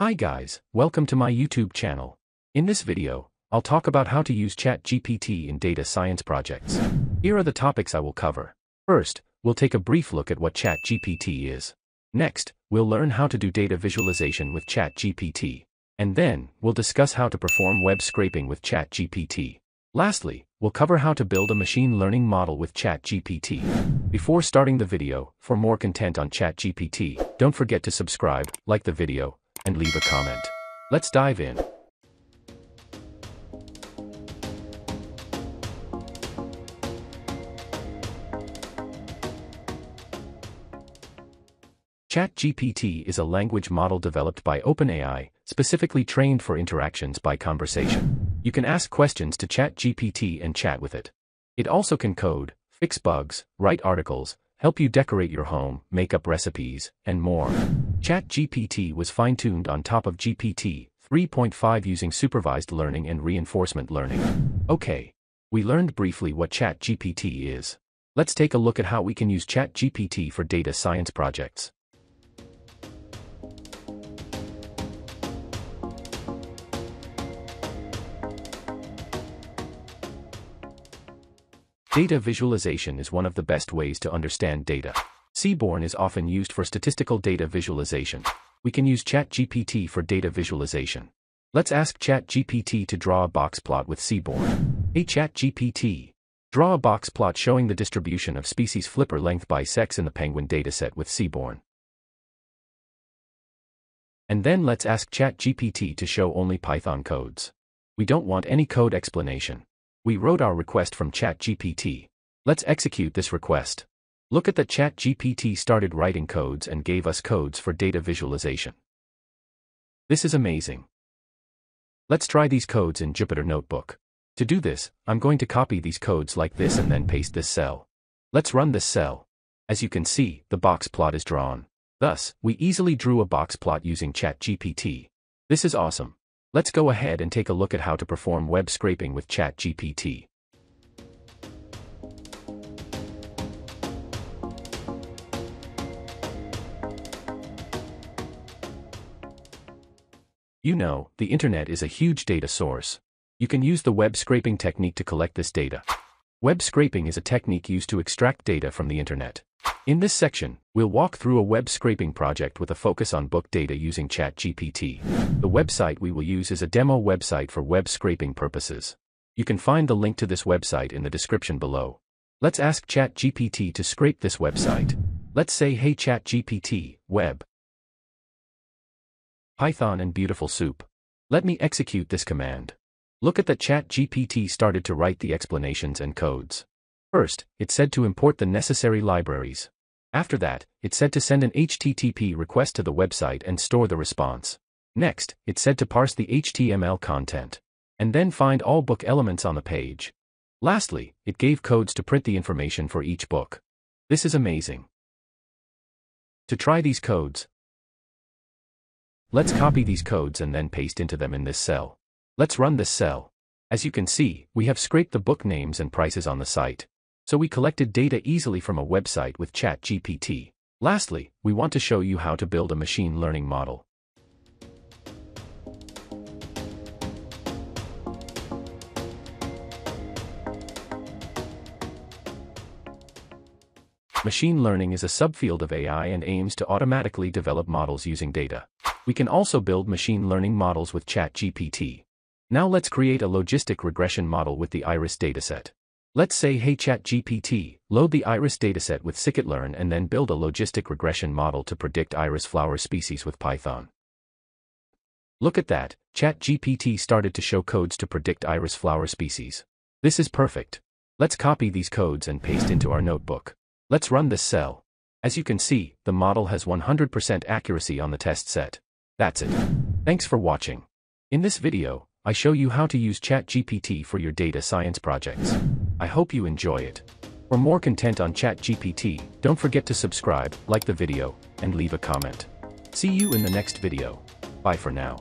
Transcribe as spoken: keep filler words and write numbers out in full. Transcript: Hi guys, welcome to my YouTube channel. In this video, I'll talk about how to use ChatGPT in data science projects. Here are the topics I will cover. First, we'll take a brief look at what ChatGPT is. Next, we'll learn how to do data visualization with ChatGPT. And then, we'll discuss how to perform web scraping with ChatGPT. Lastly, we'll cover how to build a machine learning model with ChatGPT. Before starting the video, for more content on ChatGPT, don't forget to subscribe, like the video, and leave a comment. Let's dive in. ChatGPT is a language model developed by OpenAI, specifically trained for interactions by conversation. You can ask questions to ChatGPT and chat with it. It also can code, fix bugs, write articles, help you decorate your home, make up recipes, and more. ChatGPT was fine-tuned on top of G P T three point five using supervised learning and reinforcement learning. Okay, we learned briefly what ChatGPT is. Let's take a look at how we can use ChatGPT for data science projects. Data visualization is one of the best ways to understand data. Seaborn is often used for statistical data visualization. We can use ChatGPT for data visualization. Let's ask ChatGPT to draw a box plot with Seaborn. Hey ChatGPT, draw a box plot showing the distribution of species flipper length by sex in the penguin dataset with Seaborn. And then let's ask ChatGPT to show only Python codes. We don't want any code explanation. We wrote our request from ChatGPT. Let's execute this request. Look at that, ChatGPT started writing codes and gave us codes for data visualization. This is amazing. Let's try these codes in Jupyter Notebook. To do this, I'm going to copy these codes like this and then paste this cell. Let's run this cell. As you can see, the box plot is drawn. Thus, we easily drew a box plot using ChatGPT. This is awesome. Let's go ahead and take a look at how to perform web scraping with ChatGPT. You know, the internet is a huge data source. You can use the web scraping technique to collect this data. Web scraping is a technique used to extract data from the internet. In this section, we'll walk through a web scraping project with a focus on book data using ChatGPT. The website we will use is a demo website for web scraping purposes. You can find the link to this website in the description below. Let's ask ChatGPT to scrape this website. Let's say, hey ChatGPT, web Python and Beautiful Soup. Let me execute this command. Look at that, ChatGPT started to write the explanations and codes. First, it said to import the necessary libraries. After that, it said to send an H T T P request to the website and store the response. Next, it said to parse the H T M L content. And then find all book elements on the page. Lastly, it gave codes to print the information for each book. This is amazing. To try these codes, let's copy these codes and then paste into them in this cell. Let's run this cell. As you can see, we have scraped the book names and prices on the site. So we collected data easily from a website with ChatGPT. Lastly, we want to show you how to build a machine learning model. Machine learning is a subfield of A I and aims to automatically develop models using data. We can also build machine learning models with ChatGPT. Now let's create a logistic regression model with the iris dataset. Let's say, hey ChatGPT, load the iris dataset with Scikit-learn and then build a logistic regression model to predict iris flower species with Python. Look at that, ChatGPT started to show codes to predict iris flower species. This is perfect. Let's copy these codes and paste into our notebook. Let's run this cell. As you can see, the model has one hundred percent accuracy on the test set. That's it. Thanks for watching. In this video, I show you how to use ChatGPT for your data science projects. I hope you enjoy it. For more content on ChatGPT, don't forget to subscribe, like the video, and leave a comment. See you in the next video. Bye for now.